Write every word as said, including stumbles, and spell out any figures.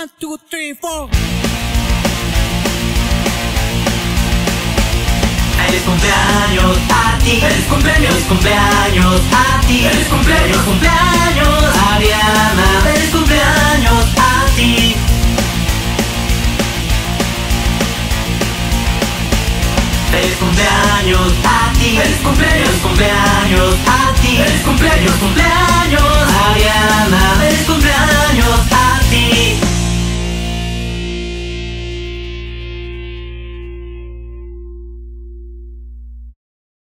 One, two, three, four. Feliz cumpleaños a ti. Feliz cumpleaños, feliz cumpleaños a ti. Feliz cumpleaños, feliz cumpleaños Arianna. Feliz cumpleaños a ti. Feliz cumpleaños a ti. Feliz cumpleaños, feliz cumpleaños a ti. Feliz cumpleaños, cumpleaños Arianna. Feliz cumpleaños.